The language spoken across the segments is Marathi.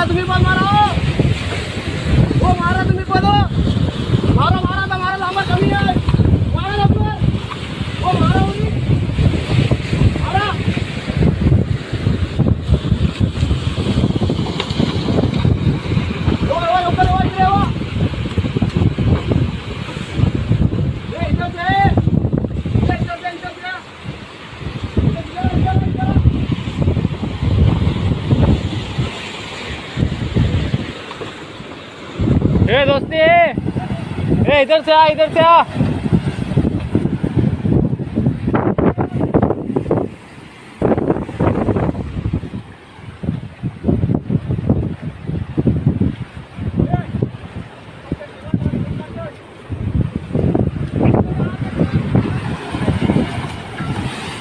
मारा तुम्ही पण मारा हो मारा तुम्ही पण मारा मारा तर मारा लांबा कमी आहे मारा लवकर हो मारा उडी मारा हो हो लवकर हो इकडे हो ए इथं ते ए दोस्ती ए इधर से आ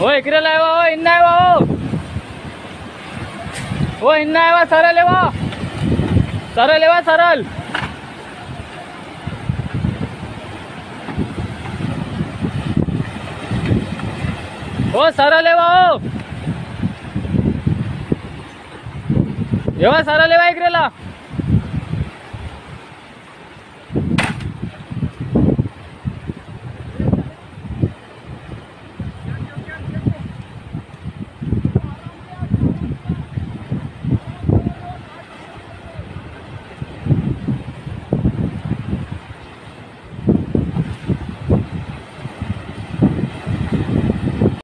ओ इकडे लावा ओ इन्ना आवा ओ इन्ना आवा सरळ येवा सरळ येवा सरळ ओ सरळ येवा ओ येवा सरळ येवा इकडेला।